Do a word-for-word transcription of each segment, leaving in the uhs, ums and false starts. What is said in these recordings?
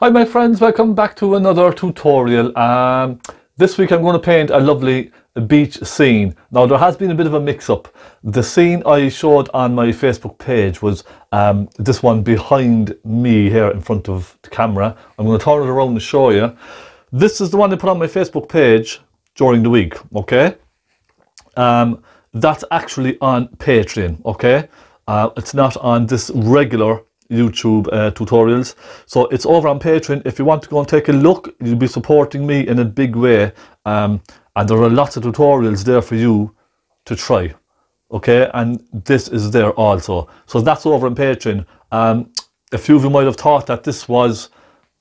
Hi my friends, welcome back to another tutorial. Um, this week I'm going to paint a lovely beach scene. Now there has been a bit of a mix-up. The scene I showed on my Facebook page was um, this one behind me here in front of the camera. I'm going to turn it around and show you. This is the one I put on my Facebook page during the week, okay? Um, that's actually on Patreon, okay? Uh, it's not on this regular YouTube uh, tutorials, so it's over on Patreon. If you want to go and take a look, you'll be supporting me in a big way, um, and there are lots of tutorials there for you to try, okay? And this is there also, so that's over on Patreon. Um, a few of you might have thought that this was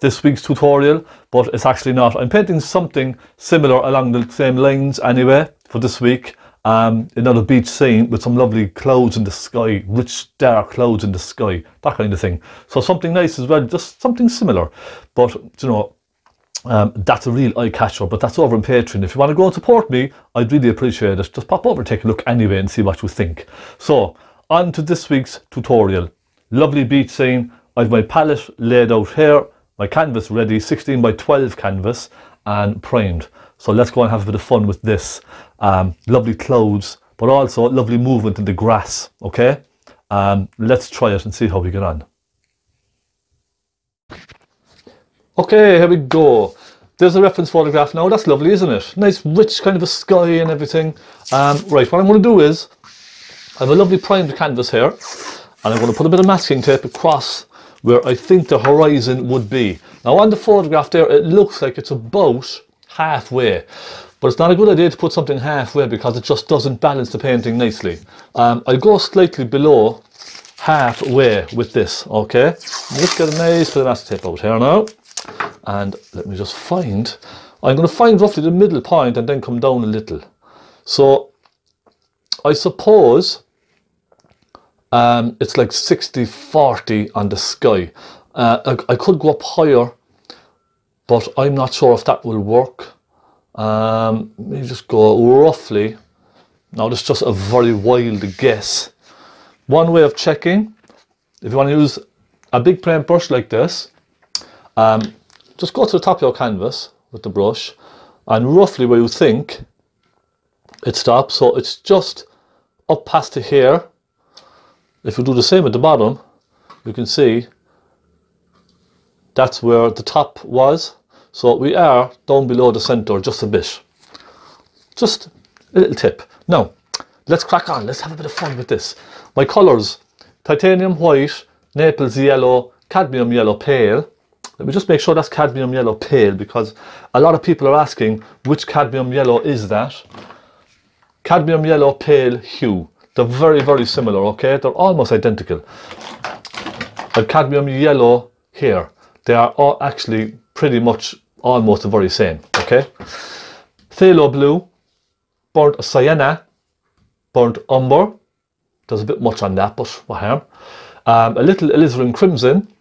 this week's tutorial, but it's actually not. I'm painting something similar along the same lines anyway for this week. Um, another beach scene with some lovely clouds in the sky, rich dark clouds in the sky, that kind of thing. So something nice as well, just something similar. But, you know, um, that's a real eye-catcher, but that's over on Patreon. If you want to go and support me, I'd really appreciate it. Just pop over, take a look anyway and see what you think. So, on to this week's tutorial. Lovely beach scene. I've my palette laid out here, my canvas ready, sixteen by twelve canvas and primed. So let's go and have a bit of fun with this. Um, lovely clouds, but also lovely movement in the grass, okay? Um, let's try it and see how we get on. Okay, here we go. There's a reference photograph now. That's lovely, isn't it? Nice rich kind of a sky and everything. Um, right, what I'm going to do is, I have a lovely primed canvas here, and I'm going to put a bit of masking tape across where I think the horizon would be. Now on the photograph there, it looks like it's about halfway, but it's not a good idea to put something halfway because it just doesn't balance the painting nicely. Um, I'll go slightly below halfway with this, okay? Let's get a nice bit of masking tape out here now, and let me just find, I'm going to find roughly the middle point and then come down a little. So I suppose um, it's like sixty forty on the sky. Uh, I, I could go up higher, but I'm not sure if that will work. Um, let me just go roughly. Now this is just a very wild guess. One way of checking, if you want to use a big paint brush like this, um, just go to the top of your canvas with the brush and roughly where you think it stops. So it's just up past the hair. If you do the same at the bottom, you can see that's where the top was. So we are down below the center just a bit. Just a little tip. Now, let's crack on. Let's have a bit of fun with this. My colors, titanium white, Naples yellow, cadmium yellow pale. Let me just make sure that's cadmium yellow pale because a lot of people are asking which cadmium yellow is that. Cadmium yellow pale hue. They're very, very similar, okay? They're almost identical. A cadmium yellow here. They are all actually pretty much almost the very same, okay? Phthalo blue, burnt sienna, burnt umber. There's a bit much on that, but what harm. Um, a little alizarin crimson,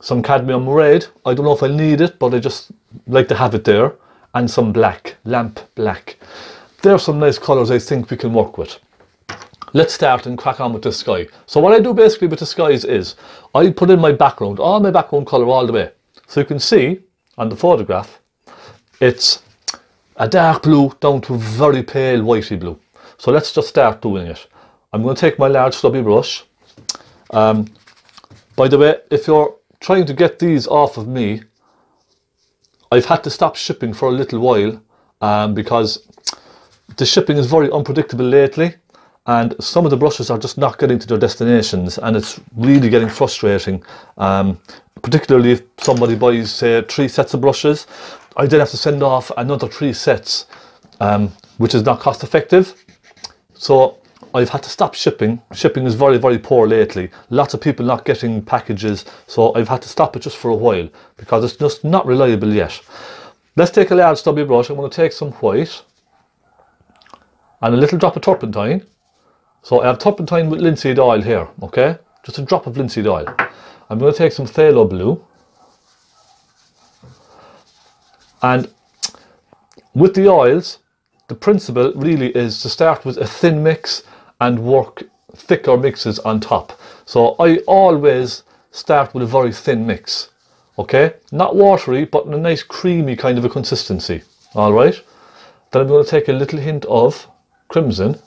some cadmium red. I don't know if I need it, but I just like to have it there. And some black, lamp black. There are some nice colors I think we can work with. Let's start and crack on with the sky. So what I do basically with the skies is, I put in my background, all my background colour all the way. So you can see, on the photograph, it's a dark blue down to very pale whitey blue. So let's just start doing it. I'm going to take my large stubby brush. Um, by the way, if you're trying to get these off of me, I've had to stop shipping for a little while, um, because the shipping is very unpredictable lately. And some of the brushes are just not getting to their destinations, and it's really getting frustrating, um, particularly if somebody buys, say, three sets of brushes. I then have to send off another three sets, um, which is not cost effective. So I've had to stop shipping. Shipping is very, very poor lately. Lots of people not getting packages, so I've had to stop it just for a while because it's just not reliable yet. Let's take a large stubby brush. I'm going to take some white and a little drop of turpentine. So I have turpentine with linseed oil here, okay? Just a drop of linseed oil. I'm going to take some phthalo blue. And with the oils, the principle really is to start with a thin mix and work thicker mixes on top. So I always start with a very thin mix. okay? Not watery, but in a nice creamy kind of a consistency, all right? Then I'm going to take a little hint of crimson.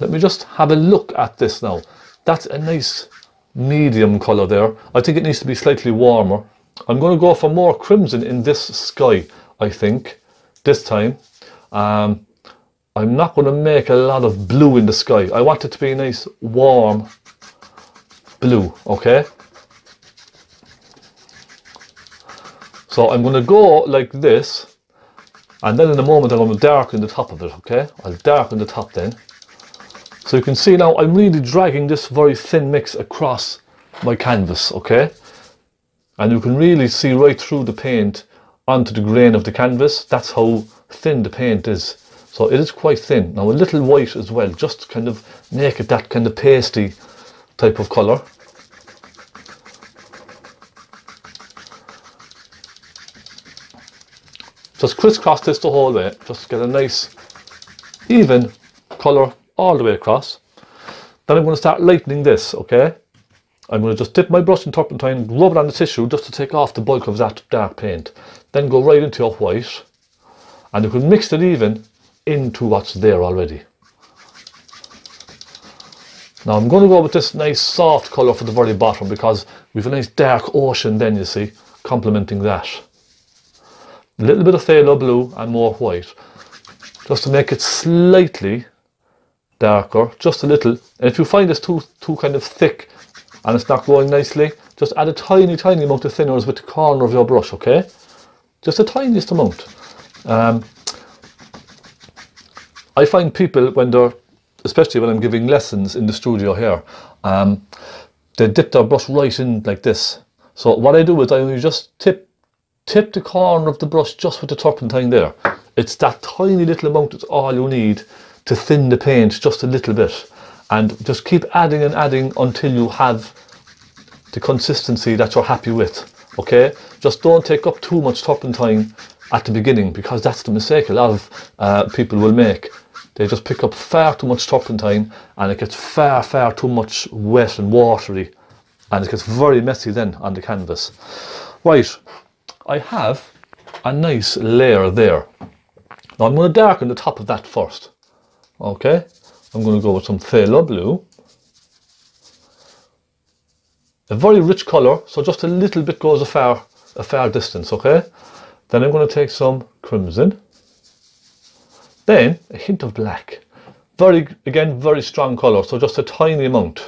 Let me just have a look at this now. That's a nice medium colour there. I think it needs to be slightly warmer. I'm going to go for more crimson in this sky, I think, this time. Um, I'm not going to make a lot of blue in the sky. I want it to be a nice warm blue, okay? So I'm going to go like this, and then in a moment I'm going to darken the top of it, okay? I'll darken the top then. So you can see now I'm really dragging this very thin mix across my canvas, okay? And you can really see right through the paint onto the grain of the canvas. That's how thin the paint is. So it is quite thin. Now a little white as well, just to kind of make it that kind of pasty type of colour. Just crisscross this the whole way, just to get a nice even colour all the way across. Then I'm going to start lightening this, okay? I'm going to just dip my brush in turpentine, rub it on the tissue just to take off the bulk of that dark paint. Then go right into your white, and you can mix it even into what's there already. Now I'm going to go with this nice soft colour for the very bottom, because we've a nice dark ocean then, you see, complementing that. A little bit of phthalo blue and more white, just to make it slightly darker, just a little. And if you find this too too kind of thick and it's not going nicely, just add a tiny tiny amount of thinners with the corner of your brush, okay? Just the tiniest amount. um, I find people, when they're, especially when I'm giving lessons in the studio here, um, they dip their brush right in like this. So what I do is I only just tip tip the corner of the brush just with the turpentine there. It's that tiny little amount, it's all you need to thin the paint just a little bit, and just keep adding and adding until you have the consistency that you're happy with, okay? Just don't take up too much turpentine at the beginning, because that's the mistake a lot of uh, people will make. They just pick up far too much turpentine, and it gets far far too much wet and watery, and it gets very messy then on the canvas. Right, I have a nice layer there. Now I'm going to darken the top of that first. Okay, I'm going to go with some phthalo blue, a very rich colour, so just a little bit goes a far, a far distance, okay? Then I'm going to take some crimson, then a hint of black, very, again, very strong colour, so just a tiny amount,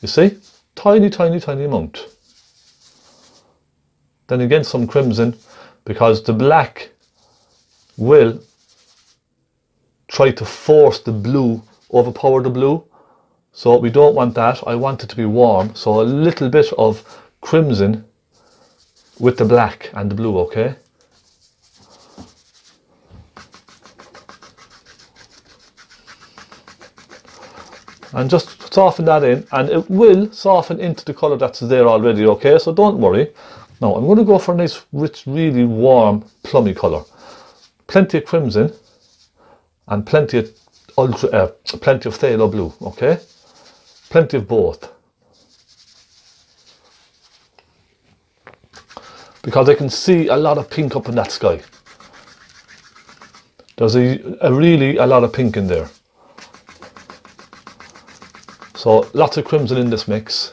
you see, tiny, tiny, tiny amount. Then again some crimson, because the black will try to force the blue, overpower the blue, so we don't want that. I want it to be warm, so a little bit of crimson with the black and the blue, okay? And just soften that in, and it will soften into the colour that's there already, okay? So don't worry. Now I'm going to go for a nice rich, really warm, plummy colour. Plenty of crimson and plenty of ultra, uh, plenty of phthalo blue, okay? Plenty of both. Because I can see a lot of pink up in that sky. There's a, a really a lot of pink in there. So lots of crimson in this mix.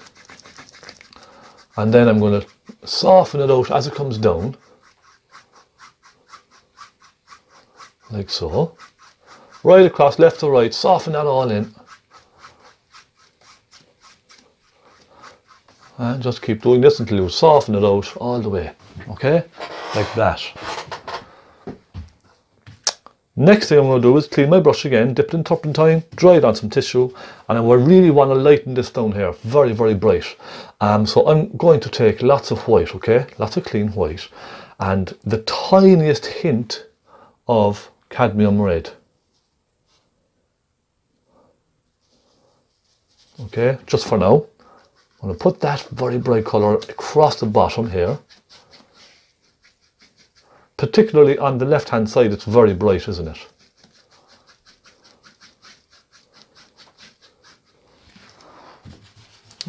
And then I'm going to soften it out as it comes down. Like so. Right across, left to right, soften that all in. And just keep doing this until you soften it out all the way, okay? Like that. Next thing I'm going to do is clean my brush again, dip it in turpentine, dry it on some tissue, and I really want to lighten this down here, very, very bright. Um, so I'm going to take lots of white, okay? Lots of clean white, and the tiniest hint of cadmium red. Okay, just for now, I'm going to put that very bright colour across the bottom here. Particularly on the left hand side, it's very bright, isn't it?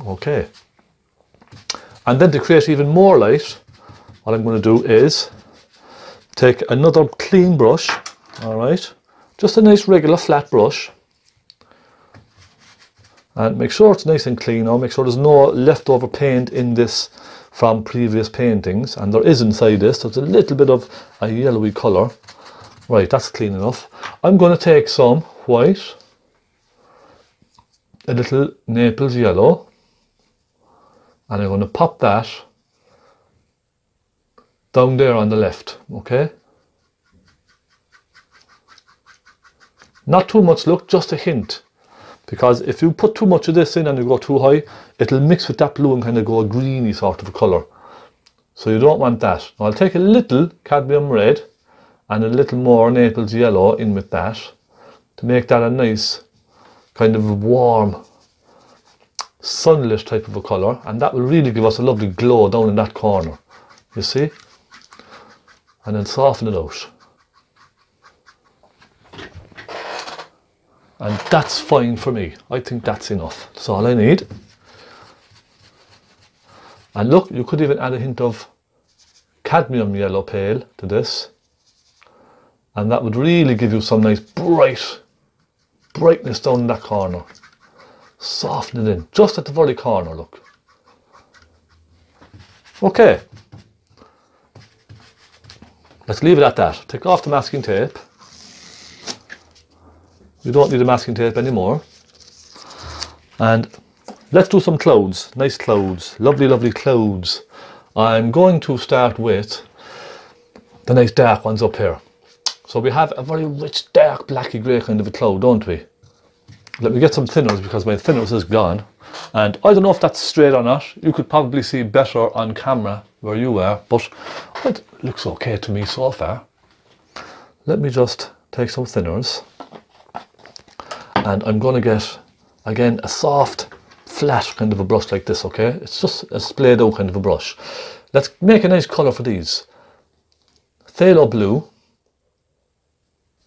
Okay, And then to create even more light, what I'm going to do is take another clean brush, all right, just a nice regular flat brush, and make sure it's nice and clean now, make sure there's no leftover paint in this from previous paintings, and there is inside this, there's a little bit of a yellowy colour. Right, that's clean enough. I'm going to take some white, a little Naples yellow, and I'm going to pop that down there on the left, okay? Not too much, look, just a hint. Because if you put too much of this in and you go too high, it'll mix with that blue and kind of go a greeny sort of a colour. So you don't want that. Now I'll take a little cadmium red and a little more Naples yellow in with that to make that a nice kind of warm, sunlit type of a colour, and that will really give us a lovely glow down in that corner, you see? And then soften it out. And that's fine for me. I think that's enough. That's all I need. And look, you could even add a hint of cadmium yellow pale to this. And that would really give you some nice bright brightness down in that corner. Soften it in, just at the very corner, look. Okay. Let's leave it at that. Take off the masking tape. We don't need the masking tape anymore. And let's do some clouds, nice clouds, lovely, lovely clouds. I'm going to start with the nice dark ones up here. So we have a very rich, dark, blacky grey kind of a cloud, don't we? Let me get some thinners because my thinners is gone. And I don't know if that's straight or not. You could probably see better on camera where you are, but it looks okay to me so far. Let me just take some thinners. And I'm going to get, again, a soft, flat kind of a brush like this, okay? It's just a splayed out kind of a brush. Let's make a nice colour for these. Phthalo blue,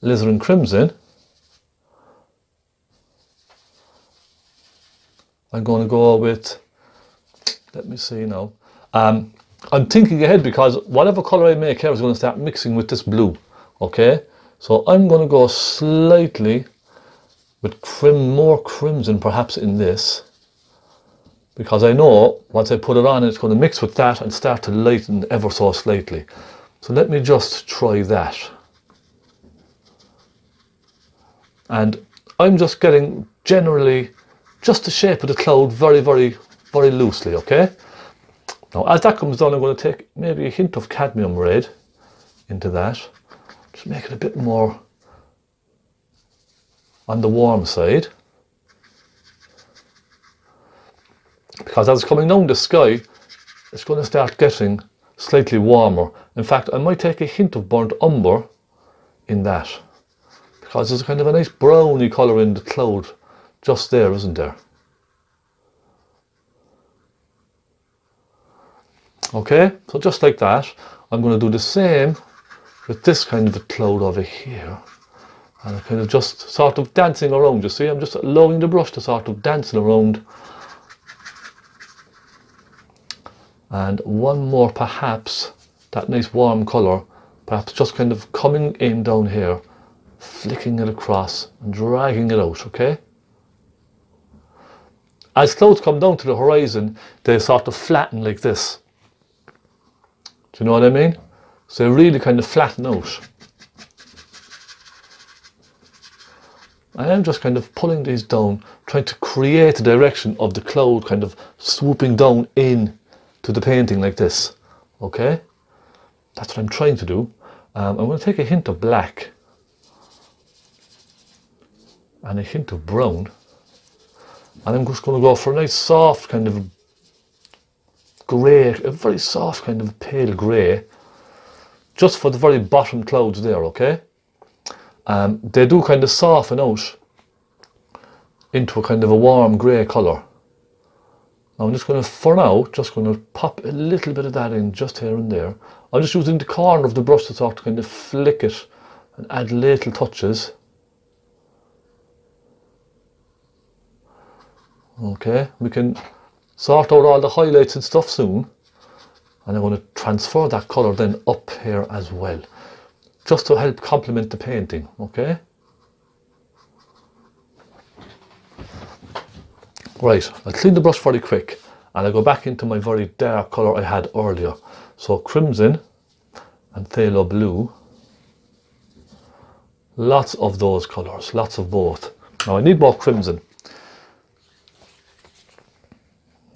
alizarin crimson. I'm going to go with, let me see now. Um, I'm thinking ahead because whatever colour I make here is going to start mixing with this blue, okay? So I'm going to go slightly with crim, more crimson perhaps in this, because I know once I put it on it's going to mix with that and start to lighten ever so slightly. So let me just try that. And I'm just getting generally just the shape of the cloud very, very, very loosely, okay? Now as that comes down I'm going to take maybe a hint of cadmium red into that, just make it a bit more on the warm side, because as it's coming down the sky it's going to start getting slightly warmer. In fact, I might take a hint of burnt umber in that, because there's kind of a nice browny colour in the cloud just there, isn't there? Okay, so just like that. I'm going to do the same with this kind of a cloud over here. And I'm kind of just sort of dancing around, you see, I'm just allowing the brush to sort of dance around. And one more perhaps, that nice warm colour, perhaps just kind of coming in down here, flicking it across and dragging it out, okay? As clouds come down to the horizon, they sort of flatten like this. Do you know what I mean? So they really kind of flatten out. I am just kind of pulling these down, trying to create the direction of the cloud kind of swooping down in to the painting like this, okay? That's what I'm trying to do. Um, I'm going to take a hint of black and a hint of brown, and I'm just going to go for a nice soft kind of grey, a very soft kind of pale grey, just for the very bottom clouds there, okay? Um, they do kind of soften out into a kind of a warm grey colour. I'm just going to, for now, just going to pop a little bit of that in just here and there. I'm just using the corner of the brush to sort of kind of flick it and add little touches. Okay, we can sort out all the highlights and stuff soon, and I'm going to transfer that colour then up here as well, just to help complement the painting, okay? Right, I'll clean the brush very quick and I'll go back into my very dark colour I had earlier. So crimson and phthalo blue, lots of those colours, lots of both. Now I need more crimson.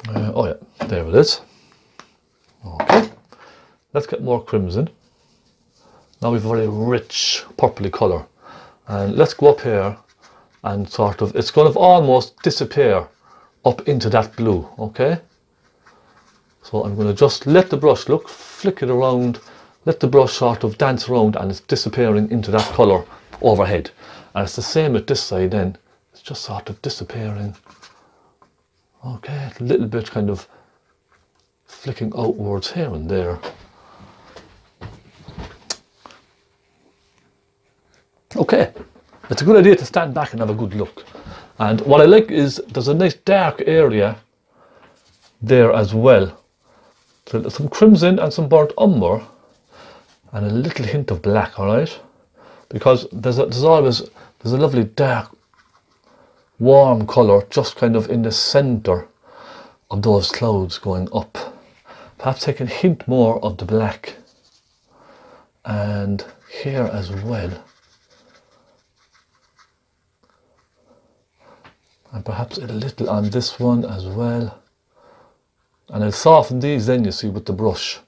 Uh, oh yeah, there it is. Okay, let's get more crimson. Now we've a very rich purpley colour, and let's go up here and sort of, it's going to almost disappear up into that blue, okay? So I'm going to just let the brush look, flick it around, let the brush sort of dance around, and it's disappearing into that colour overhead. And it's the same at this side then, it's just sort of disappearing, okay, a little bit kind of flicking outwards here and there. Okay, it's a good idea to stand back and have a good look. And what I like is there's a nice dark area there as well. So there's some crimson and some burnt umber and a little hint of black, all right? Because there's, a, there's always, there's a lovely dark, warm colour just kind of in the centre of those clouds going up. Perhaps take a hint more of the black. And here as well. And perhaps a little on this one as well, and I'll soften these then, you see, with the brush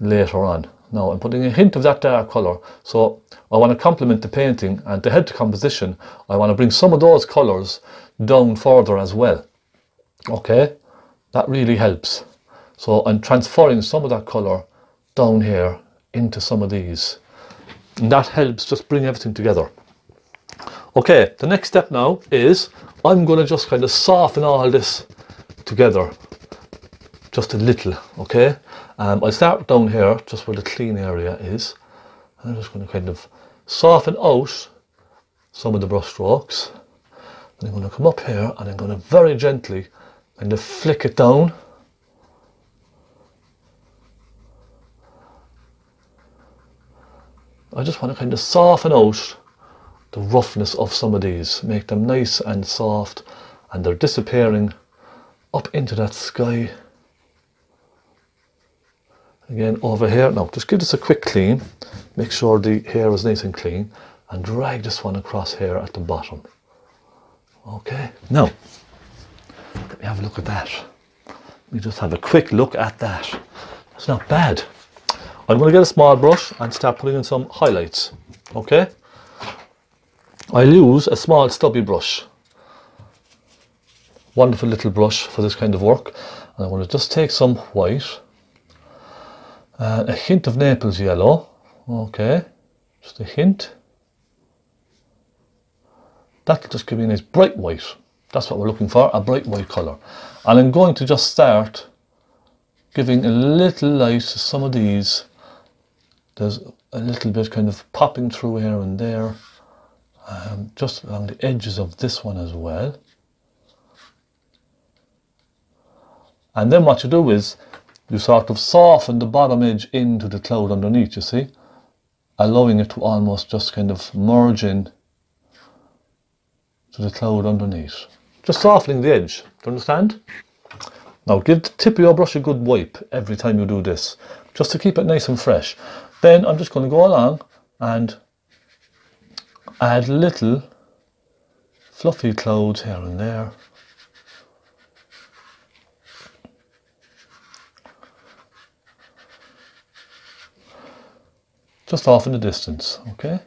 later on. Now I'm putting a hint of that dark colour, so I want to complement the painting and to head to composition. I want to bring some of those colours down further as well, okay? That really helps. So I'm transferring some of that colour down here into some of these, and that helps just bring everything together. Okay, the next step now is I'm going to just kind of soften all this together just a little, okay? Um, I start down here, just where the clean area is. And I'm just going to kind of soften out some of the brush strokes. And I'm going to come up here and I'm going to very gently kind of flick it down. I just want to kind of soften out the roughness of some of these, make them nice and soft, and they're disappearing up into that sky. Again over here, now just give this a quick clean, make sure the hair is nice and clean, and drag this one across here at the bottom. Okay, now, let me have a look at that. Let me just have a quick look at that. That's not bad. I'm going to get a small brush and start putting in some highlights, okay? I'll use a small stubby brush, wonderful little brush for this kind of work, and I want to just take some white, uh, a hint of Naples yellow, okay, just a hint. That'll just give me a nice bright white, that's what we're looking for, a bright white colour. And I'm going to just start giving a little light to some of these. There's a little bit kind of popping through here and there. Um, just along the edges of this one as well. And then what you do is you sort of soften the bottom edge into the cloud underneath, you see, allowing it to almost just kind of merge in to the cloud underneath, just softening the edge, do you understand? Now give the tip of your brush a good wipe every time you do this, just to keep it nice and fresh. Then I'm just going to go along and add little fluffy clouds here and there. Just off in the distance, okay?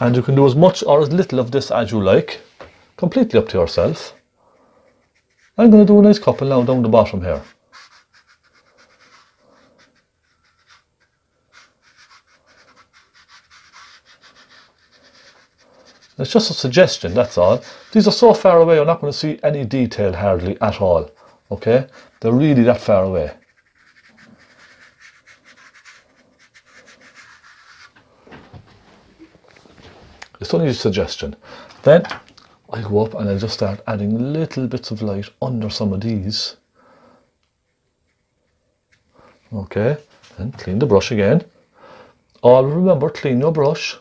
And you can do as much or as little of this as you like, completely up to yourself. I'm going to do a nice couple now down the bottom here. It's just a suggestion, that's all. These are so far away, you're not going to see any detail hardly at all. Okay? They're really that far away. It's only a suggestion. Then I go up and I just start adding little bits of light under some of these. Okay, and clean the brush again. Always remember, clean your brush.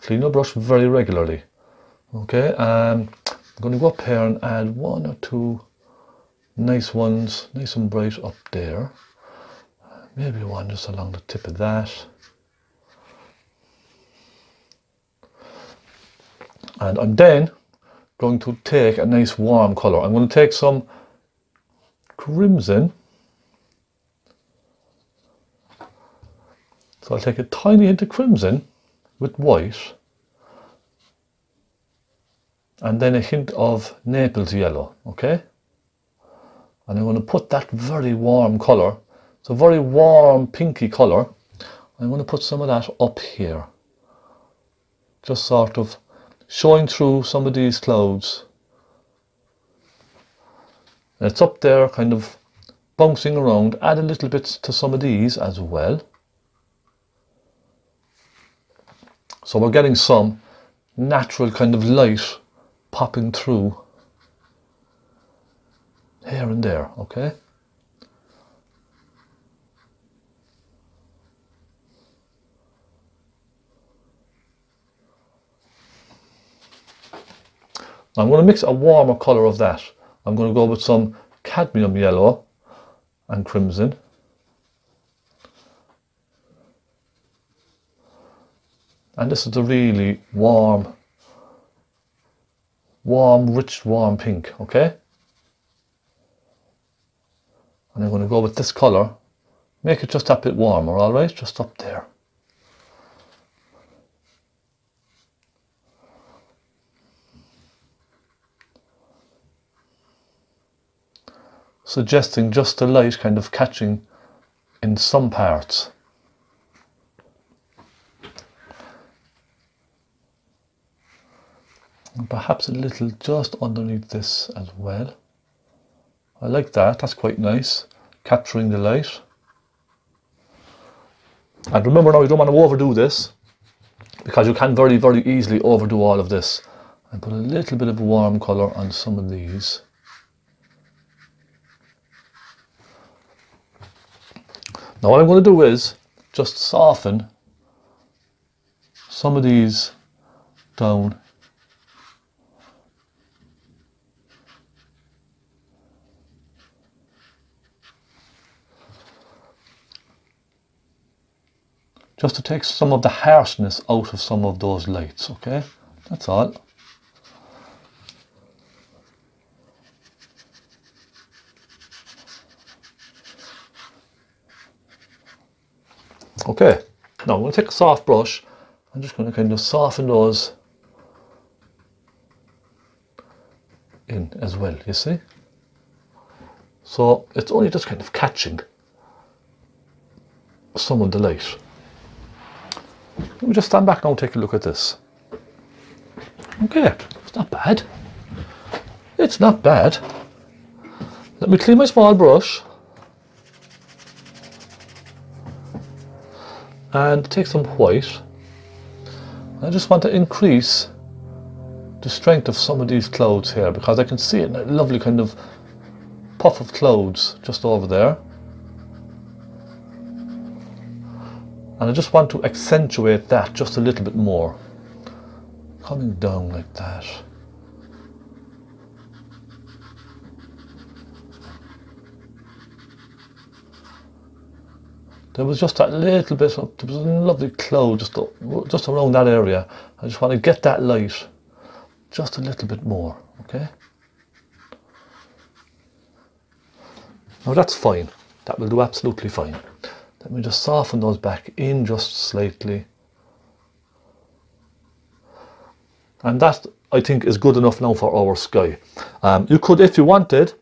Clean your brush very regularly. Okay, um, I'm going to go up here and add one or two nice ones, nice and bright up there. Maybe one just along the tip of that. And I'm then going to take a nice warm colour. I'm going to take some crimson. So I'll take a tiny hint of crimson with white. And then a hint of Naples yellow, okay? And I'm going to put that very warm colour. It's a very warm pinky colour. I'm going to put some of that up here. Just sort of showing through some of these clouds. And it's up there, kind of bouncing around. Add a little bit to some of these as well. So we're getting some natural kind of light popping through here and there, okay? I'm going to mix a warmer colour of that. I'm going to go with some cadmium yellow and crimson. And this is a really warm, warm, rich, warm pink, okay? And I'm going to go with this colour, make it just a bit warmer, alright? Just up there. Suggesting just the light kind of catching in some parts. And perhaps a little just underneath this as well. I like that, that's quite nice, capturing the light. And remember now, you don't want to overdo this, because you can very, very easily overdo all of this. And put a little bit of warm colour on some of these. Now what I'm going to do is just soften some of these down just to take some of the harshness out of some of those lights, okay? That's all. Okay, now I'm going to take a soft brush. I'm just going to kind of soften those in as well, you see? So it's only just kind of catching some of the light. Let me just stand back now and take a look at this. Okay, it's not bad. It's not bad. Let me clean my small brush. And take some white. I just want to increase the strength of some of these clouds here, because I can see it in a lovely kind of puff of clouds just over there. And I just want to accentuate that just a little bit more. Coming down like that. There was just that little bit of, there was a lovely cloud just, just around that area. I just want to get that light just a little bit more, okay? Now that's fine. That will do absolutely fine. Let me just soften those back in just slightly. And that, I think, is good enough now for our sky. Um, you could, if you wanted,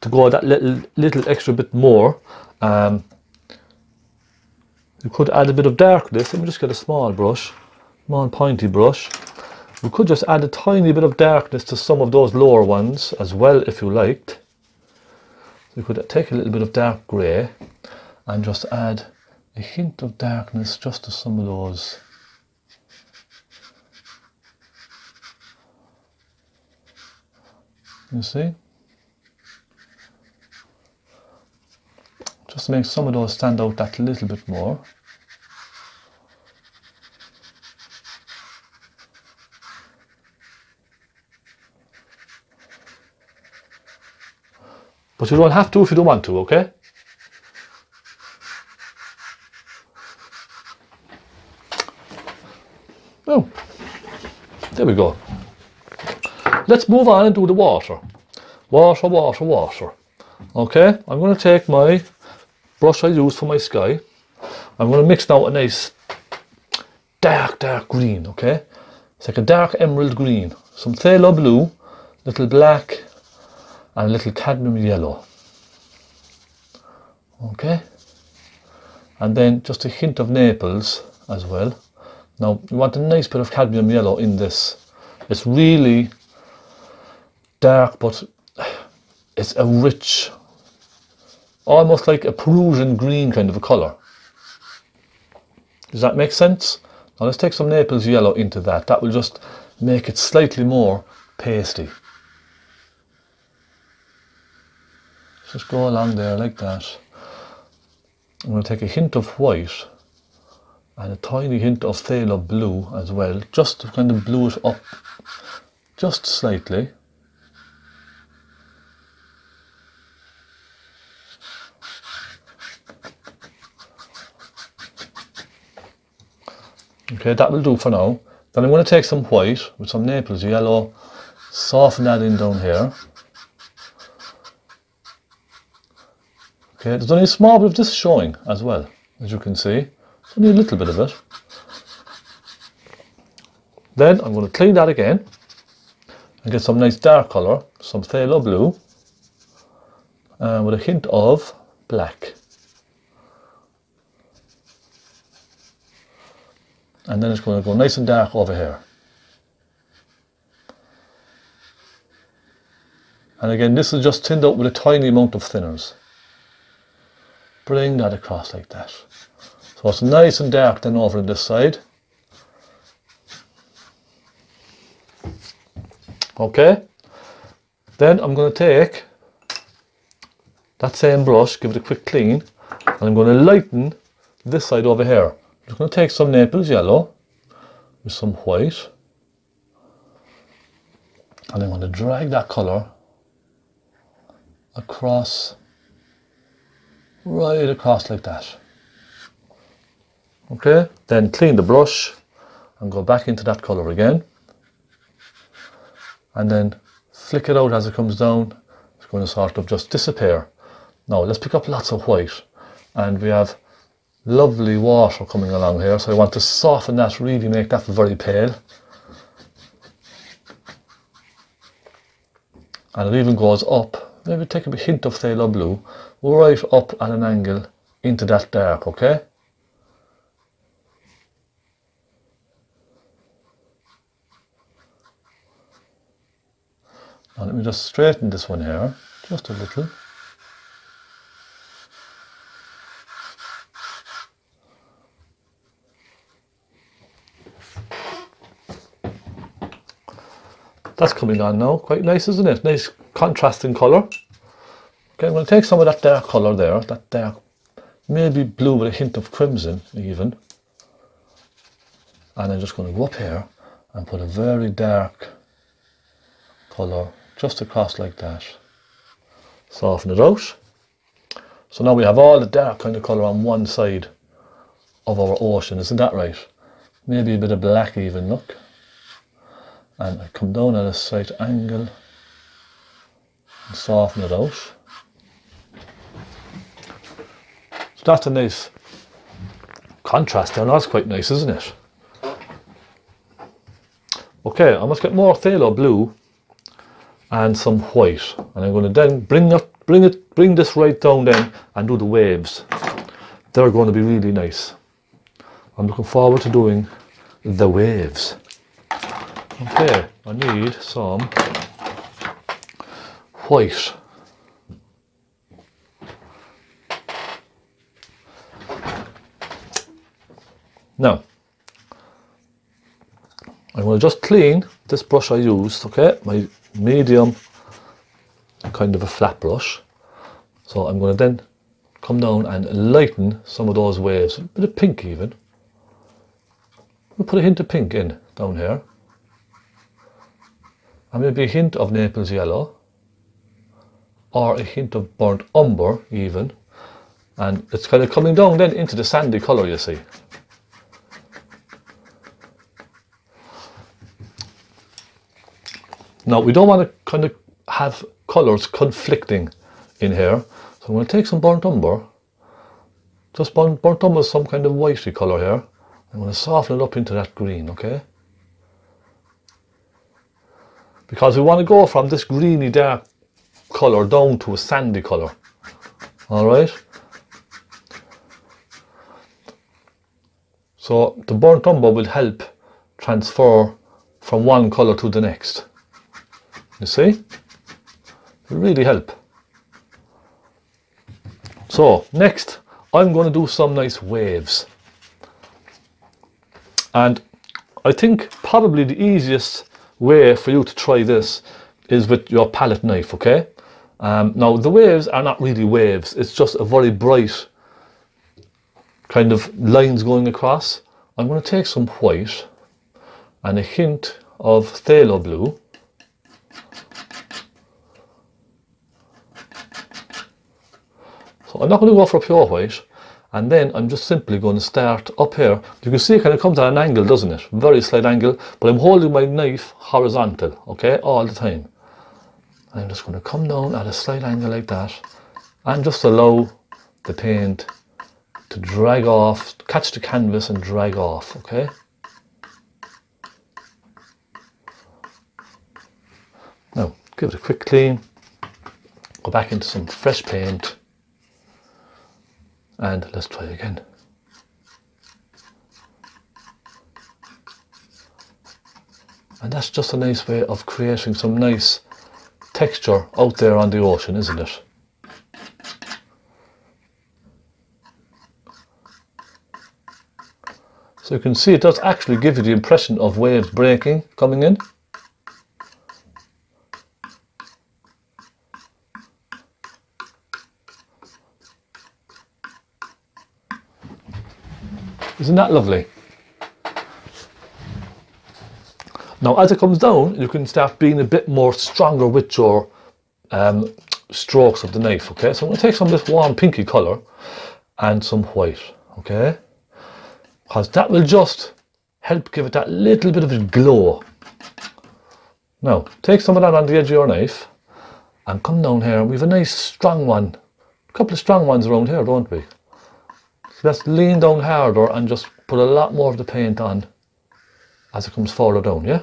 to go that little, little extra bit more. Um, You could add a bit of darkness. Let me just get a small brush, small pointy brush. We could just add a tiny bit of darkness to some of those lower ones as well, if you liked. You could take a little bit of dark grey and just add a hint of darkness just to some of those. You see? Just to make some of those stand out that little bit more. But you don't have to if you don't want to, okay? Oh, there we go. Let's move on and do the water. Water, water, water. Okay, I'm going to take my brush I use for my sky. I'm going to mix now a nice dark, dark green, okay? It's like a dark emerald green. Some phthalo blue, little black, and a little cadmium yellow. Okay, and then just a hint of Naples as well. Now you want a nice bit of cadmium yellow in this. It's really dark, but it's a rich, almost like a Peruvian green kind of a color. Does that make sense? Now let's take some Naples yellow into that. That will just make it slightly more pasty. Just go along there like that. I'm going to take a hint of white and a tiny hint of phthalo blue as well, just to kind of blue it up just slightly. Okay, that will do for now. Then I'm going to take some white with some Naples yellow, soften that in down here. Okay, there's only a small bit of this showing as well, as you can see. There's only a little bit of it. Then I'm going to clean that again and get some nice dark colour, some phthalo blue, and with a hint of black. And then it's going to go nice and dark over here. And again, this is just thinned out with a tiny amount of thinners. Bring that across like that. So it's nice and dark then over on this side. Okay. Then I'm going to take that same brush, give it a quick clean, and I'm going to lighten this side over here. I'm just going to take some Naples yellow with some white, and I'm going to drag that colour across. Right across like that. Okay, then clean the brush and go back into that colour again, and then flick it out as it comes down. It's going to sort of just disappear. Now let's pick up lots of white, and we have lovely water coming along here, so I want to soften that, really make that very pale, and it even goes up. Maybe take a hint of phthalo blue, right up at an angle into that dark, okay? Now let me just straighten this one here, just a little. That's coming on now, quite nice, isn't it? Nice contrasting colour. Okay, I'm going to take some of that dark colour there, that dark, maybe blue with a hint of crimson even. And I'm just going to go up here and put a very dark colour just across like that. Soften it out. So now we have all the dark kind of colour on one side of our ocean, isn't that right? Maybe a bit of black even, look. And I come down at a slight angle and soften it out. So that's a nice contrast there. That's quite nice, isn't it? Okay, I must get more phthalo blue and some white, and I'm going to then bring up, bring it, bring this right down then and do the waves. They're going to be really nice. I'm looking forward to doing the waves. Okay, I need some white. Now, I'm going to just clean this brush I used, okay, my medium kind of a flat brush. So I'm going to then come down and lighten some of those waves, a bit of pink even. We'll put a hint of pink in down here, and maybe a hint of Naples yellow, or a hint of burnt umber even, and it's kind of coming down then into the sandy colour, you see. Now we don't want to kind of have colours conflicting in here, so I'm going to take some burnt umber. Just burnt, burnt umber is some kind of whitey colour here. I'm going to soften it up into that green, okay? Because we want to go from this greeny dark colour down to a sandy colour. Alright? So the burnt umber will help transfer from one colour to the next. You see? It will really help. So next I'm going to do some nice waves. And I think probably the easiest way for you to try this is with your palette knife, okay? Um, now the waves are not really waves, it's just a very bright kind of lines going across. I'm going to take some white and a hint of phthalo blue. So I'm not going to go for pure white. And then I'm just simply going to start up here. You can see it kind of comes at an angle, doesn't it? Very slight angle, but I'm holding my knife horizontal, okay, all the time. And I'm just going to come down at a slight angle like that, and just allow the paint to drag off, catch the canvas and drag off, okay? Now, give it a quick clean, go back into some fresh paint, and let's try again. And that's just a nice way of creating some nice texture out there on the ocean, isn't it? So you can see it does actually give you the impression of waves breaking, coming in. Isn't that lovely? Now as it comes down, you can start being a bit more stronger with your um, strokes of the knife, okay? So I'm going to take some of this warm pinky colour and some white, okay? Because that will just help give it that little bit of a glow. Now, take some of that on the edge of your knife and come down here. We have a nice strong one, a couple of strong ones around here, don't we? Let's lean down harder and just put a lot more of the paint on as it comes further down, yeah?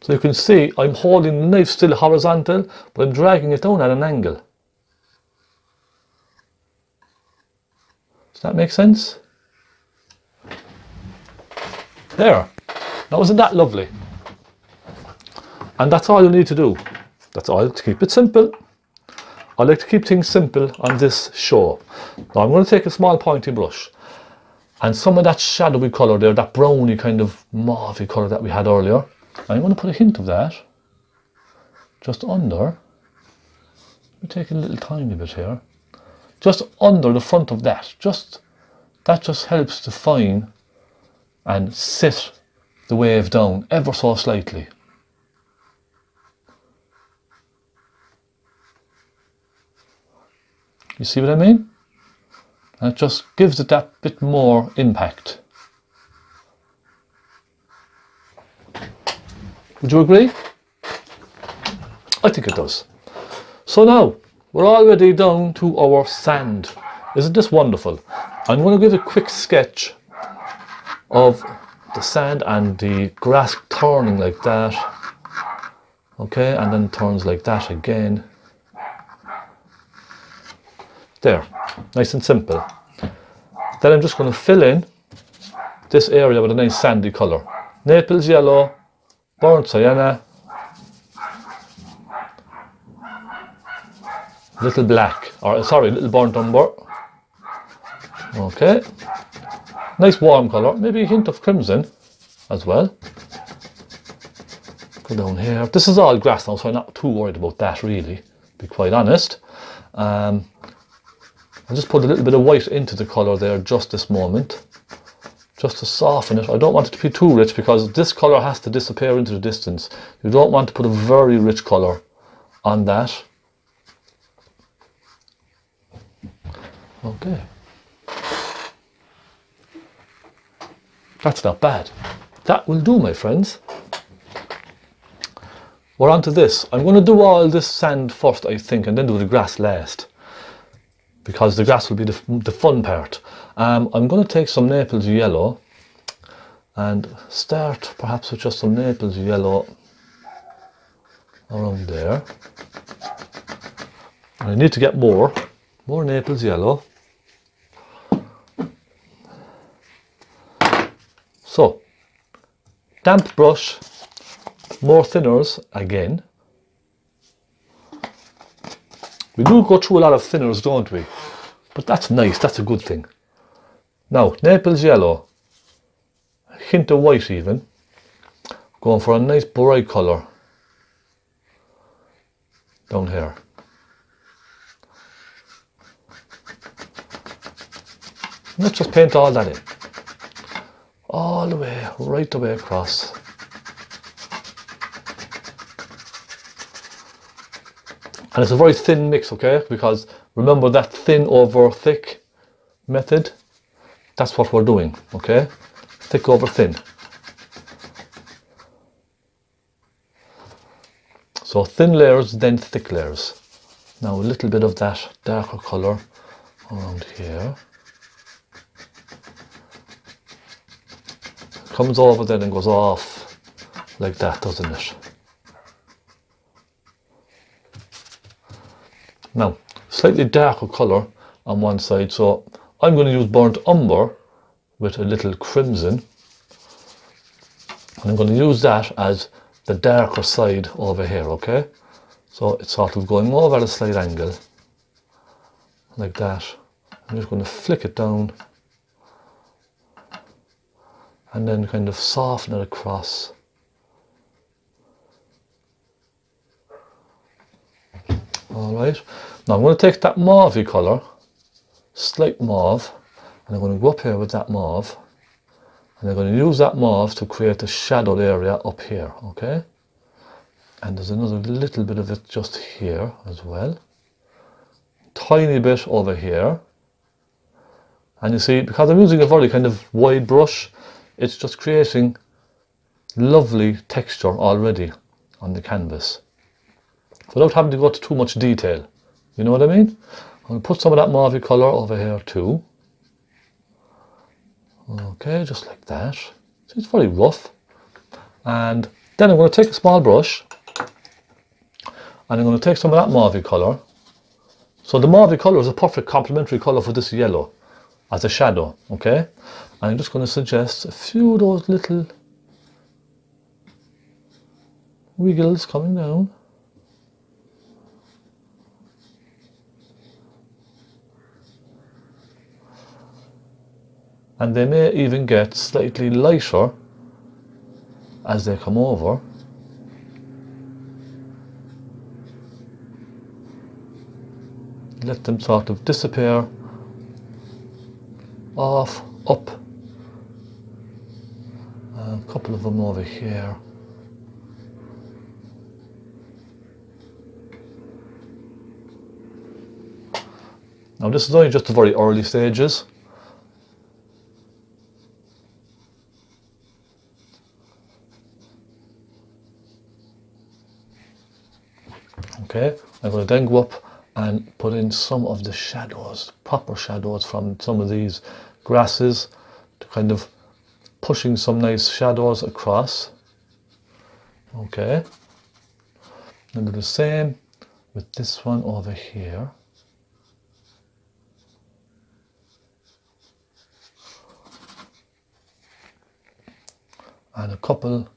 So you can see I'm holding the knife still horizontal, but I'm dragging it down at an angle. Does that make sense? There. Now isn't that lovely? And that's all you need to do. That's all, to keep it simple. I like to keep things simple on this show. Now I'm going to take a small pointy brush. And some of that shadowy colour there, that browny kind of mauve colour that we had earlier. I'm going to put a hint of that. Just under. Let me take a little tiny bit here. Just under the front of that. Just, that just helps define and sit the wave down ever so slightly. You see what I mean? And it just gives it that bit more impact. Would you agree? I think it does. So now, we're already down to our sand. Isn't this wonderful? I'm going to give a quick sketch of the sand and the grass turning like that. Okay, and then turns like that again. There, nice and simple. Then I'm just going to fill in this area with a nice sandy colour. Naples yellow, burnt sienna, little black, or sorry, little burnt umber. Okay, Nice warm colour, maybe a hint of crimson as well. Go down here. This is all grass now, so I'm not too worried about that really, to be quite honest. Um, I'll just put a little bit of white into the colour there just this moment, just to soften it. I don't want it to be too rich because this colour has to disappear into the distance. You don't want to put a very rich colour on that. Okay. That's not bad. That will do, my friends. We're on to this. I'm going to do all this sand first, I think, and then do the grass last, because the grass will be the, the fun part. Um, I'm going to take some Naples yellow and start perhaps with just some Naples yellow around there. And I need to get more, more Naples yellow. So, damp brush, more thinners again. We do go through a lot of thinners, don't we? But that's nice, that's a good thing. Now, Naples yellow, a hint of white even. Going for a nice bright colour down here. Let's just paint all that in. All the way, right the way across. And it's a very thin mix, okay? Because remember that thin over thick method? That's what we're doing, okay? Thick over thin. So thin layers, then thick layers. Now a little bit of that darker colour around here. It comes over then and goes off like that, doesn't it? Now, slightly darker colour on one side, so I'm going to use burnt umber with a little crimson, and I'm going to use that as the darker side over here, okay? So it's sort of going over at a slight angle, like that. I'm just going to flick it down, and then kind of soften it across. Alright, now I'm going to take that mauvey colour, slight mauve, and I'm going to go up here with that mauve, and I'm going to use that mauve to create a shadowed area up here, okay? And there's another little bit of it just here as well, tiny bit over here, and you see, because I'm using a very kind of wide brush, it's just creating lovely texture already on the canvas, without having to go to too much detail. You know what I mean? I'm going to put some of that mauvey colour over here too. Okay, just like that. See, it's very rough. And then I'm going to take a small brush and I'm going to take some of that mauvey colour. So the mauvey colour is a perfect complementary colour for this yellow as a shadow, okay? And I'm just going to suggest a few of those little wiggles coming down. And they may even get slightly lighter as they come over. Let them sort of disappear off, up. A couple of them over here. Now this is only just the very early stages. Okay, I'm going to then go up and put in some of the shadows, proper shadows from some of these grasses, to kind of pushing some nice shadows across. Okay, and do the same with this one over here. And a couple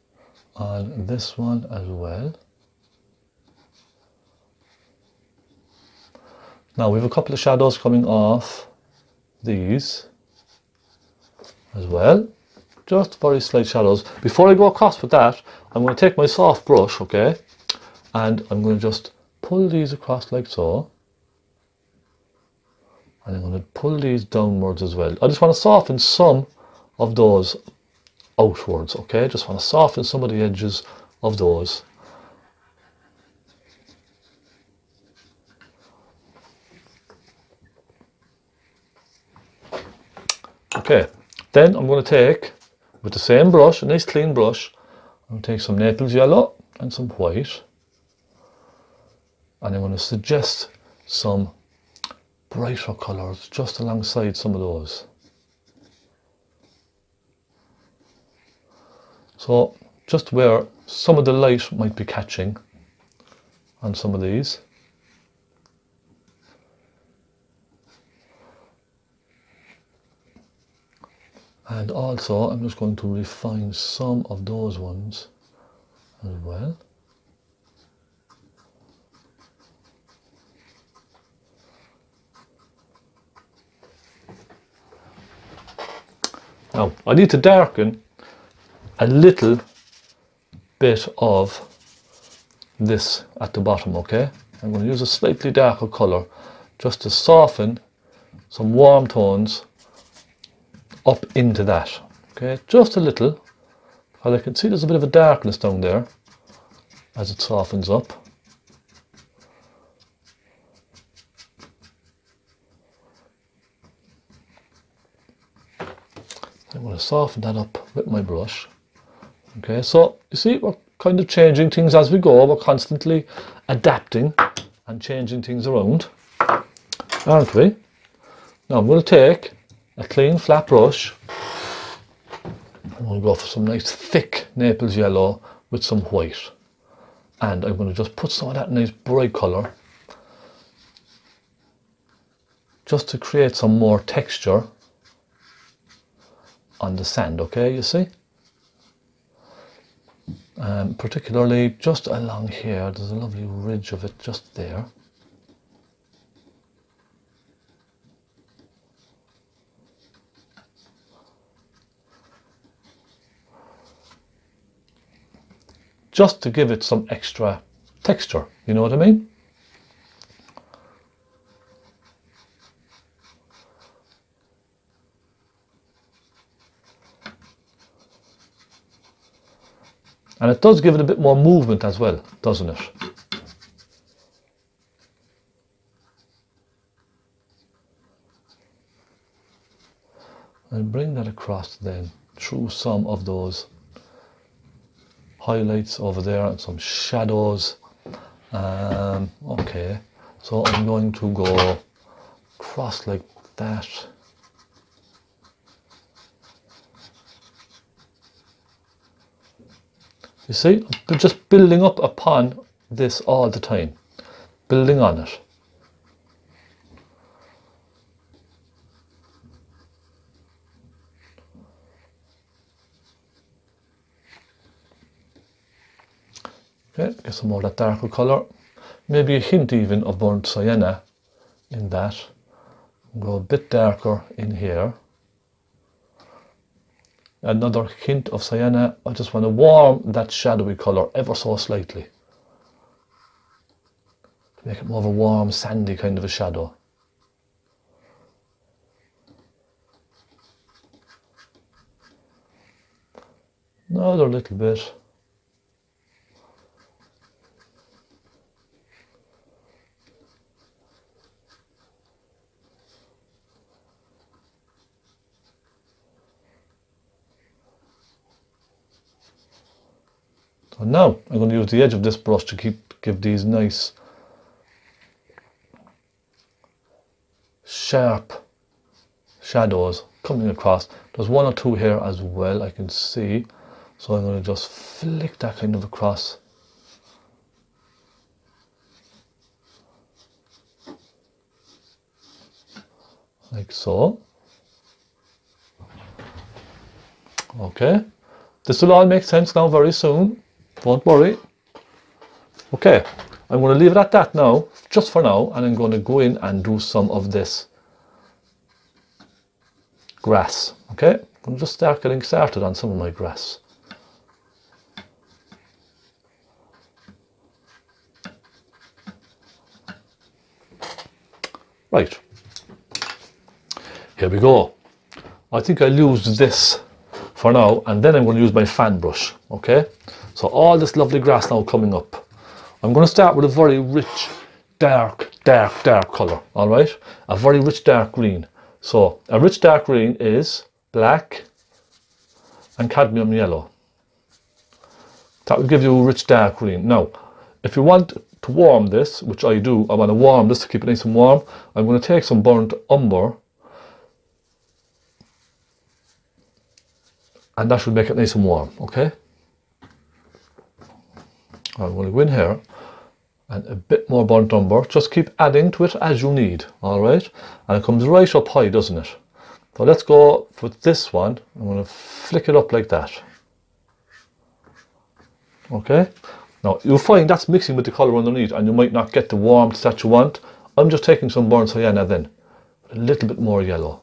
on this one as well. Now we have a couple of shadows coming off these as well, just very slight shadows. Before I go across with that, I'm going to take my soft brush, okay, and I'm going to just pull these across like so, and I'm going to pull these downwards as well. I just want to soften some of those outwards, okay, just want to soften some of the edges of those. Okay, then I'm going to take, with the same brush, a nice clean brush, I'm going to take some Naples yellow and some white, and I'm going to suggest some brighter colours just alongside some of those. So just where some of the light might be catching on some of these. And also, I'm just going to refine some of those ones as well. Now, I need to darken a little bit of this at the bottom, okay? I'm going to use a slightly darker colour just to soften some warm tones up into that, okay, just a little, because I can see there's a bit of a darkness down there as it softens up. I'm going to soften that up with my brush, okay. So you see, we're kind of changing things as we go, we're constantly adapting and changing things around, aren't we? Now I'm going to take a clean flat brush. I'm going to go for some nice thick Naples yellow with some white, and I'm going to just put some of that nice bright colour just to create some more texture on the sand, okay, you see? Um, particularly just along here, there's a lovely ridge of it just there. Just to give it some extra texture, you know what I mean? And it does give it a bit more movement as well, doesn't it? And bring that across then through some of those highlights over there and some shadows. Um, okay, so I'm going to go across like that. You see, they're just building up upon this all the time, building on it. Okay, get some more of that darker colour, maybe a hint even of burnt sienna in that. Go a bit darker in here, another hint of sienna. I just want to warm that shadowy colour ever so slightly to make it more of a warm sandy kind of a shadow. Another little bit. And now I'm going to use the edge of this brush to keep give these nice sharp shadows coming across. There's one or two here as well, I can see, so I'm going to just flick that kind of across. Like so. Okay. This will all make sense now very soon. Don't worry. Okay, I'm going to leave it at that now, just for now, and I'm going to go in and do some of this grass. Okay, and just start getting started on some of my grass. Right, here we go. I think I'll use this for now, and then I'm going to use my fan brush. Okay, so all this lovely grass now coming up. I'm going to start with a very rich, dark, dark, dark colour. Alright, a very rich dark green. So a rich dark green is black and cadmium yellow. That will give you a rich dark green. Now, if you want to warm this, which I do, I want to warm this to keep it nice and warm, I'm going to take some burnt umber, and that should make it nice and warm, okay? I'm going to go in here, and a bit more burnt umber. Just keep adding to it as you need, all right? And it comes right up high, doesn't it? So let's go for this one. I'm going to flick it up like that, okay? Now, you'll find that's mixing with the colour underneath, and you might not get the warmth that you want. I'm just taking some burnt sienna then, a little bit more yellow.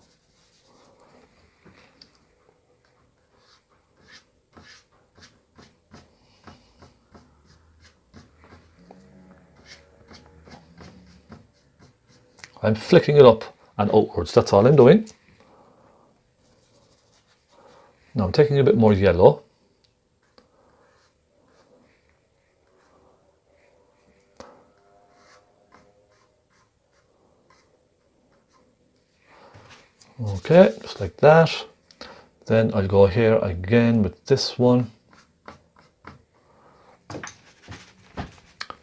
I'm flicking it up and outwards, that's all I'm doing. Now I'm taking a bit more yellow. Okay, just like that. Then I'll go here again with this one.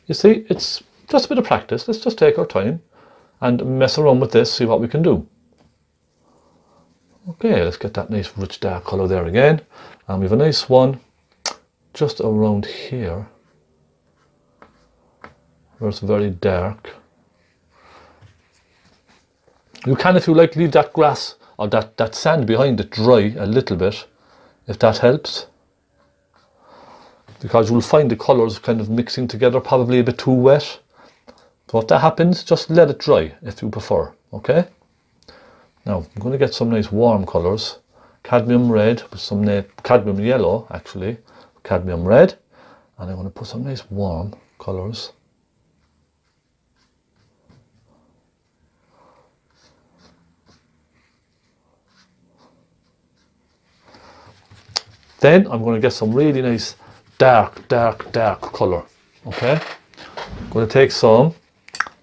You see, it's just a bit of practice. Let's just take our time and mess around with this, see what we can do. Okay, let's get that nice rich dark colour there again. And we have a nice one just around here, where it's very dark. You can, if you like, leave that grass or that, that sand behind it dry a little bit, if that helps. Because you'll find the colours kind of mixing together, probably a bit too wet. So if that happens, just let it dry if you prefer, okay? Now, I'm going to get some nice warm colours. Cadmium red, with some cadmium yellow, actually. Cadmium red. And I'm going to put some nice warm colours. Then I'm going to get some really nice dark, dark, dark colour, okay? I'm going to take some.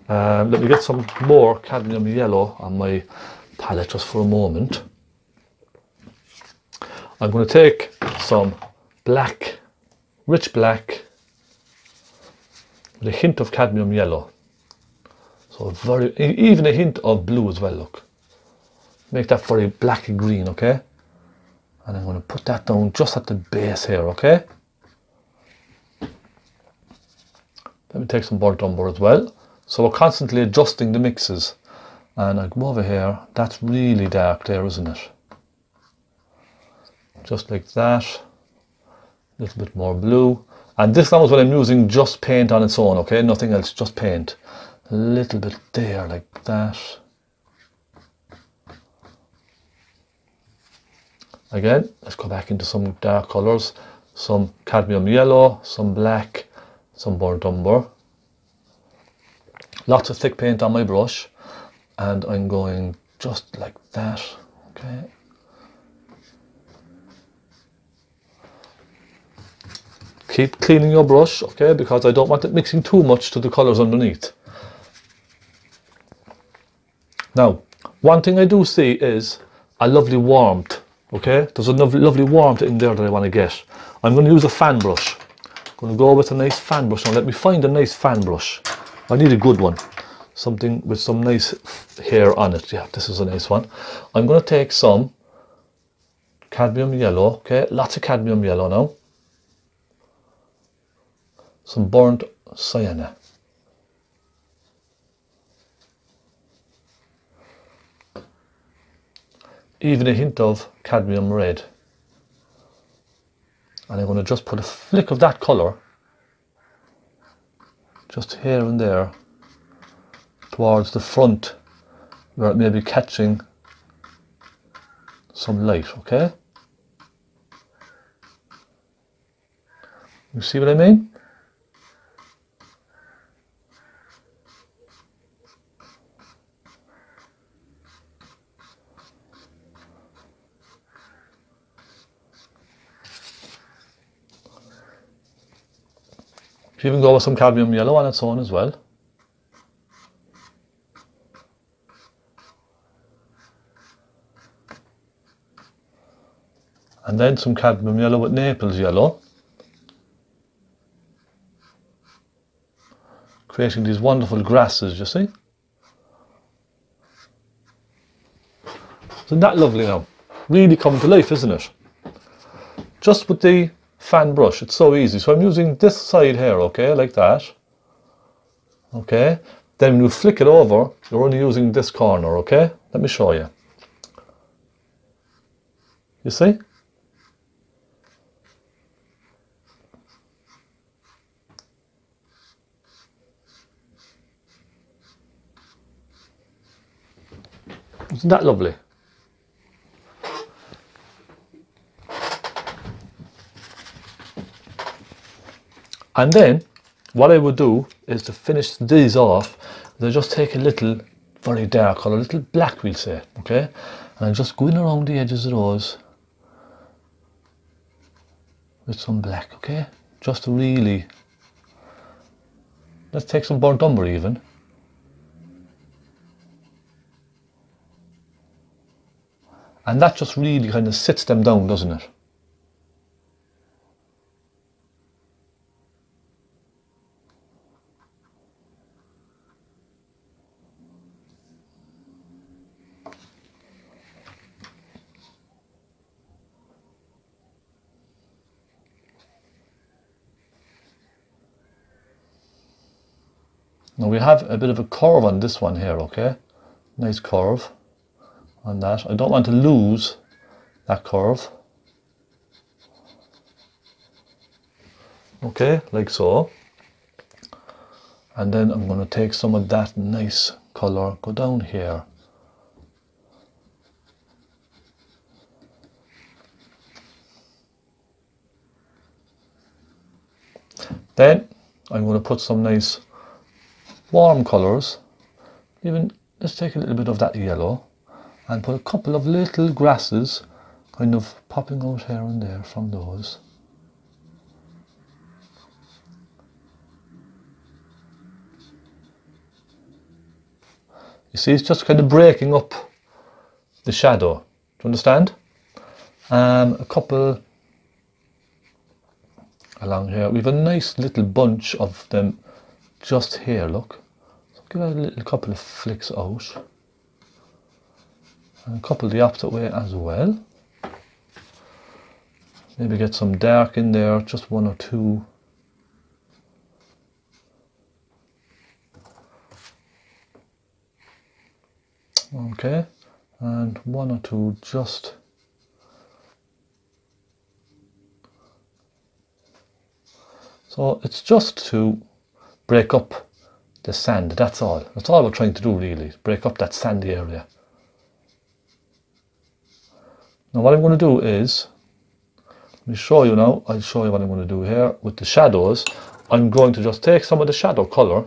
Um, let me get some more cadmium yellow on my palette just for a moment. I'm going to take some black, rich black, with a hint of cadmium yellow. So a very, even a hint of blue as well, look. Make that very blacky green, okay? And I'm going to put that down just at the base here, okay? Let me take some burnt umber as well. So we're constantly adjusting the mixes. And I go over here, that's really dark there, isn't it? Just like that. A little bit more blue. And this now is what I'm using, just paint on its own, okay? Nothing else, just paint. A little bit there, like that. Again, let's go back into some dark colours. Some cadmium yellow, some black, some burnt umber. Lots of thick paint on my brush, and I'm going just like that, okay? Keep cleaning your brush, okay, because I don't want it mixing too much to the colours underneath. Now, one thing I do see is a lovely warmth, okay? There's a lovely warmth in there that I want to get. I'm going to use a fan brush. I'm going to go with a nice fan brush now. Let me find a nice fan brush. I need a good one, something with some nice hair on it. Yeah, this is a nice one. I'm going to take some cadmium yellow, okay, lots of cadmium yellow now. Some burnt sienna. Even a hint of cadmium red. And I'm going to just put a flick of that colour just here and there towards the front where it may be catching some light, okay? You see what I mean? You can even go with some cadmium yellow on its own as well. And then some cadmium yellow with Naples yellow, creating these wonderful grasses, you see. Isn't that lovely now? Really coming to life, isn't it? Just with the fan brush, it's so easy. So I'm using this side here, okay, like that. Okay, then when you flick it over, you're only using this corner, okay? Let me show you. You see? Isn't that lovely? And then what I would do is to finish these off, then just take a little very dark colour, a little black we'll say, okay? And I'm just going around the edges of those with some black, okay? Just to really, let's take some burnt umber even. And that just really kind of sits them down, doesn't it? Now we have a bit of a curve on this one here, okay? Nice curve. On that, I don't want to lose that curve, okay, like so. And then I'm going to take some of that nice color, go down here, then I'm going to put some nice warm colors. Even let's take a little bit of that yellow and put a couple of little grasses kind of popping out here and there from those. You see, it's just kind of breaking up the shadow. Do you understand? Um, a couple along here. We have a nice little bunch of them just here, look. So give it a little couple of flicks out. And a couple the opposite way as well. Maybe get some dark in there, just one or two. Okay, and one or two just so it's just to break up the sand. That's all. That's all we're trying to do really. Break up that sandy area. Now what I'm going to do is, let me show you now, I'll show you what I'm going to do here with the shadows. I'm going to just take some of the shadow colour,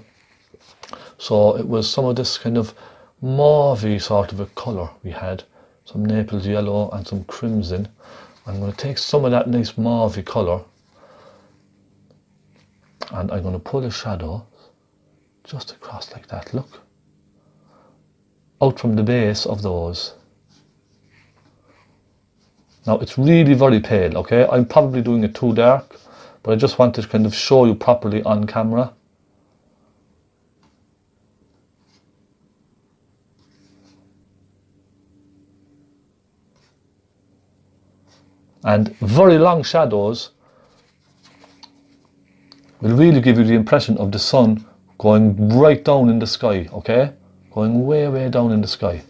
so it was some of this kind of mauve-y sort of a colour we had, some Naples yellow and some crimson. I'm going to take some of that nice mauve-y colour and I'm going to pull a shadow just across like that, look, out from the base of those. Now it's really very pale, okay? I'm probably doing it too dark, but I just want to kind of show you properly on camera. And very long shadows will really give you the impression of the sun going right down in the sky, okay? Going way, way down in the sky.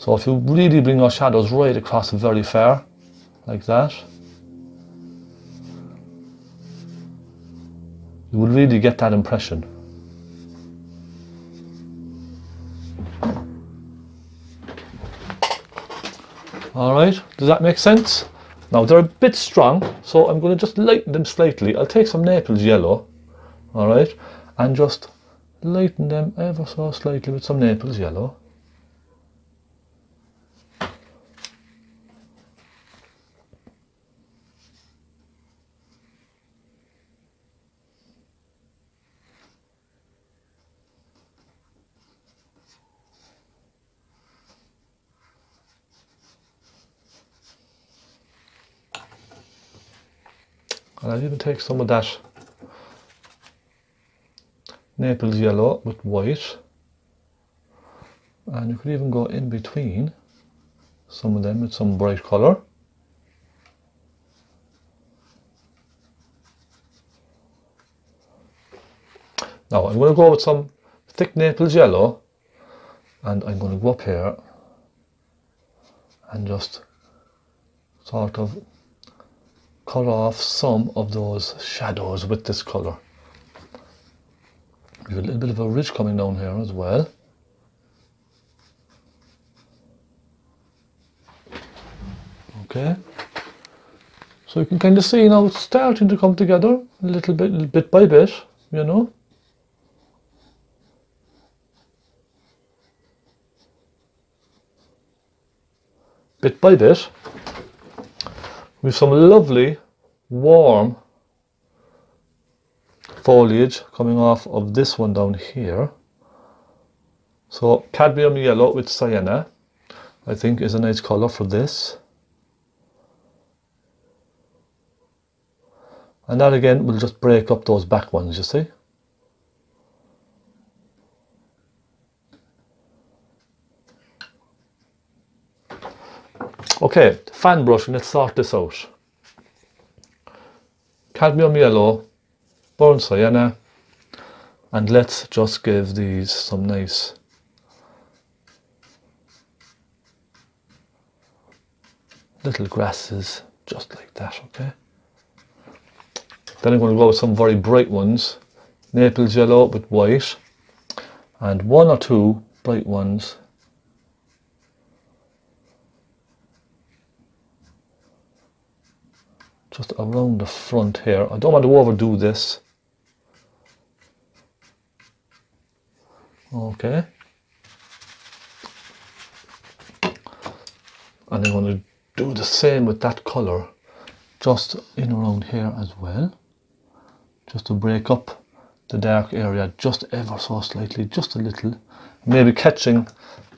So if you really bring your shadows right across very far, like that, you will really get that impression. Alright, does that make sense? Now they're a bit strong, so I'm going to just lighten them slightly. I'll take some Naples yellow, all right, and just lighten them ever so slightly with some Naples yellow. And I'll even take some of that Naples yellow with white, and you could even go in between some of them with some bright colour. Now I'm going to go with some thick Naples yellow, and I'm going to go up here and just sort of cut off some of those shadows with this colour. You have a little bit of a ridge coming down here as well. Okay, so you can kind of see now it's starting to come together a little bit, little bit by bit, you know. Bit by bit. With some lovely warm foliage coming off of this one down here. So cadmium yellow with sienna, I think, is a nice color for this, and that again will just break up those back ones, you see. Okay, fan brushing, let's sort this out. Cadmium yellow, burnt sienna, and let's just give these some nice little grasses, just like that, okay? Then I'm going to go with some very bright ones, Naples yellow with white, and one or two bright ones just around the front here. I don't want to overdo this. Okay. And I'm going to do the same with that colour, just in around here as well, just to break up the dark area just ever so slightly, just a little. Maybe catching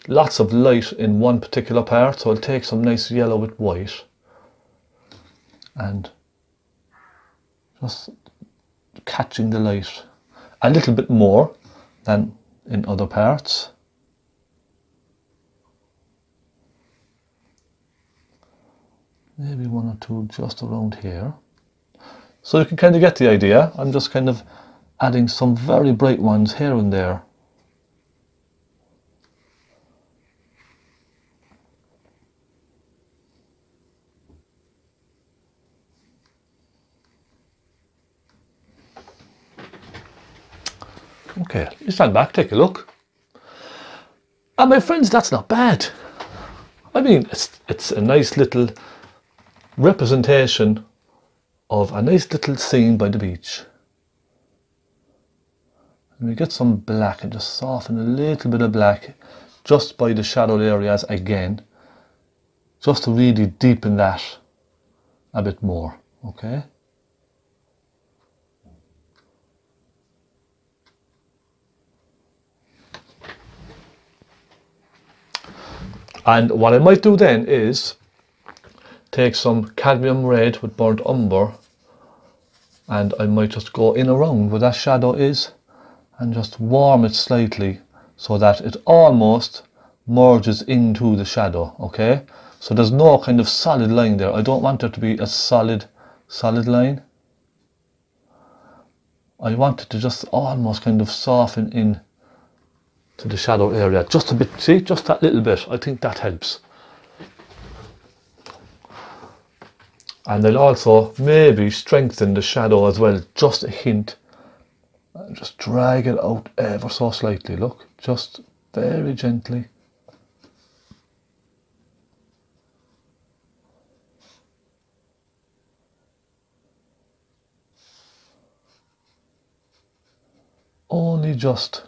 lots of light in one particular part, so I'll take some nice yellow with white and just catching the light a little bit more than in other parts. Maybe one or two just around here. So you can kind of get the idea. I'm just kind of adding some very bright ones here and there. Okay, you stand back, take a look. And my friends, that's not bad. I mean, it's, it's a nice little representation of a nice little scene by the beach. And we get some black and just soften a little bit of black just by the shadowed areas again, just to really deepen that a bit more, okay? And what I might do then is take some cadmium red with burnt umber, and I might just go in around where that shadow is and just warm it slightly so that it almost merges into the shadow, okay? So there's no kind of solid line there. I don't want there to be a solid, solid line. I want it to just almost kind of soften in to the shadow area, just a bit, see, just that little bit. I think that helps. And then also maybe strengthen the shadow as well, just a hint. And just drag it out ever so slightly, look, just very gently. only just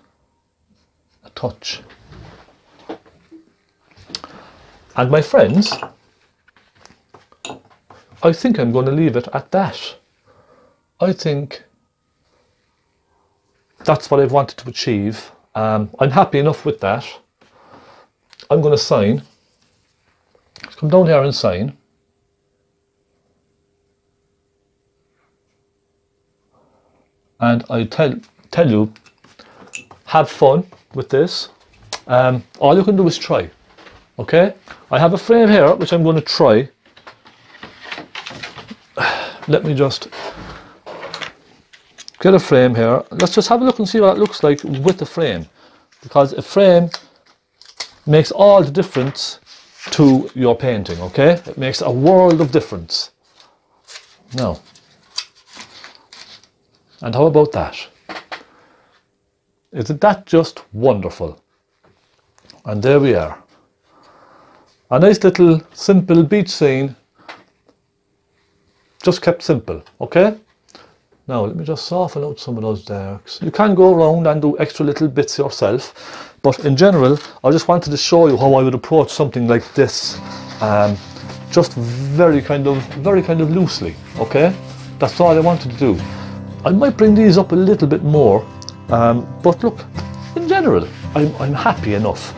a touch. And my friends, I think I'm going to leave it at that. I think that's what I've wanted to achieve. Um, I'm happy enough with that. I'm going to sign. Let's come down here and sign. And I tell tell you, have fun with this. Um, all you can do is try. Okay, I have a frame here which I'm going to try. Let me just get a frame here. Let's just have a look and see what it looks like with the frame, because a frame makes all the difference to your painting. Okay, it makes a world of difference. Now, and how about that? Isn't that just wonderful? And there we are. A nice little simple beach scene, just kept simple, okay? Now let me just soften out some of those darks. You can go around and do extra little bits yourself, but in general, I just wanted to show you how I would approach something like this, um, just very kind of, very kind of loosely, okay? That's all I wanted to do. I might bring these up a little bit more, um, but look, in general, I'm, I'm happy enough.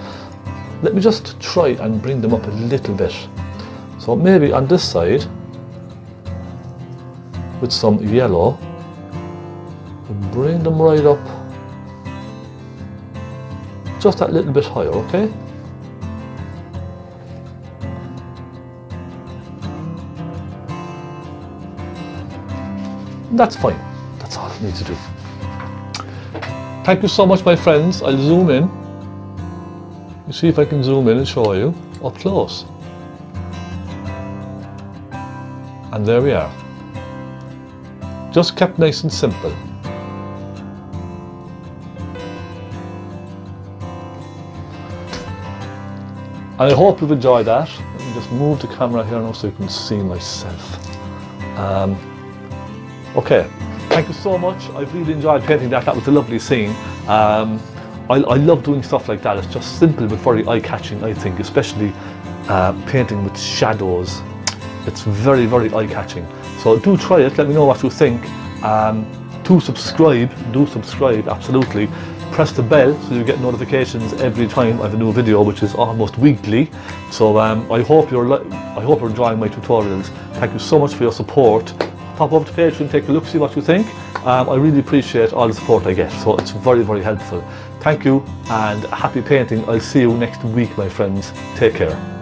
Let me just try and bring them up a little bit. So maybe on this side, with some yellow, bring them right up, just that little bit higher, okay? And that's fine. That's all I need to do. Thank you so much, my friends. I'll zoom in. You see if I can zoom in and show you up close. And there we are. Just kept nice and simple. And I hope you've enjoyed that. Let me just move the camera here now so you can see myself. Um, okay. Thank you so much. I really enjoyed painting that. That was a lovely scene. Um, I, I love doing stuff like that. It's just simple but very eye-catching, I think, especially uh, painting with shadows. It's very, very eye-catching. So do try it. Let me know what you think. Um, do subscribe. Do subscribe, absolutely. Press the bell so you get notifications every time I have a new video, which is almost weekly. So um, I hope you're li I hope you're enjoying my tutorials. Thank you so much for your support. Pop over to Patreon, take a look, see what you think. Um, I really appreciate all the support I get, so it's very, very helpful. Thank you and happy painting. I'll see you next week, my friends. Take care.